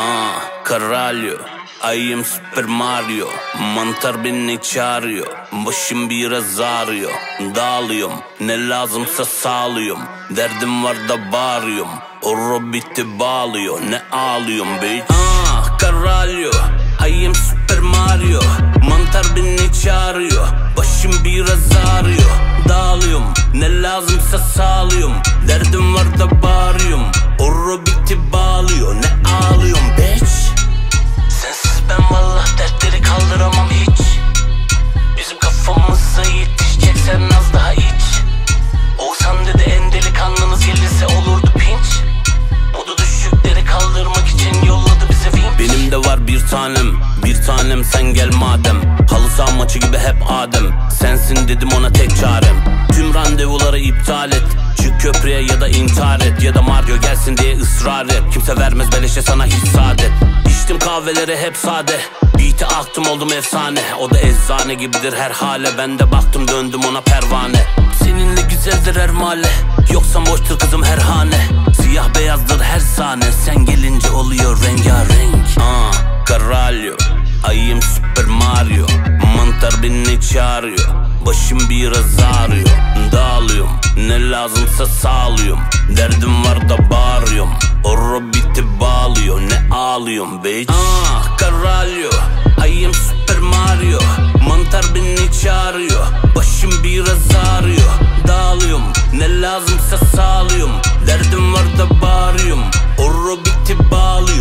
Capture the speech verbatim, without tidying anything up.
Ah, Karalyo, I am Super Mario. Mantar beni çağırıyor, başım biraz ağrıyor. Dağılıyorum, ne lazımsa sağlıyorum. Derdim var da bağırıyorum, Orro Beatz'i bağlıyor. Ne ağlıyorum bitch? Ah, Karalyo, I am Super Mario. Mantar beni çağırıyor, başım biraz ağrıyor. Dağılıyorum, ne lazımsa sağlıyorum. Derdim var da bağırıyorum, Orro Beatz'i bağlıyor. Ne ağlıyorum bitch? Sensiz ben valla dertleri kaldıramam hiç. Bizim kafamıza yetişecek sen az daha iç. Oğuzhan dedi en delikanlınız gelirse olurdu pinç. Modu düşükleri kaldırmak için yolladı bize vinç. Benim de var bir tanem, bir tanem sen gel madem. Halı saha maçı gibi hep Adem. Sensin dedim ona tek çarem. Tüm randevuları iptal et, çık köprüye ya da intihar et. Ya da Mario gelsin diye ısrar et. Kimse vermez beleşe sana hiç saadet. İçtim kahveleri hep sade, beat'e aktım oldum efsane. O da eczane gibidir her hale, ben de baktım döndüm ona pervane. Seninle güzeldir her mahalle, yoksa boştur kızım her hane. Siyah beyazdır her sahne, sen gelince oluyor rengarenk. Ah, Karalyo, I am Super Mario. Mantar beni çağırıyor, başım biraz ağrıyor. Dağılıyorum, ne lazımsa sağlıyorum. Derdim var da bağırıyorum, Orro Beatz'i bağlıyor. Ne ağlıyorum bitch? Ah, Karalyo, I am Super Mario. Mantar beni çağırıyor, başım biraz ağrıyor. Dağılıyorum, ne lazımsa sağlıyorum. Derdim var da bağırıyorum, Orro Beatz'i bağlıyor.